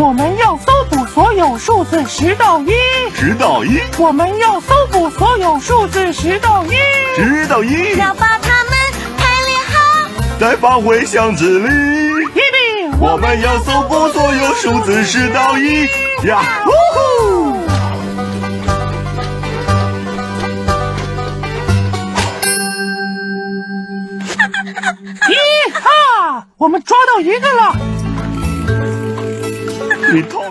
我们要搜捕所有数字10到1。10到1。我们要搜捕所有数字10到1。10到1。要把它们排列好，再放回箱子里。一比，我们要搜捕所有数字10到1。呀，呜呼！ 我们抓到一个了！你痛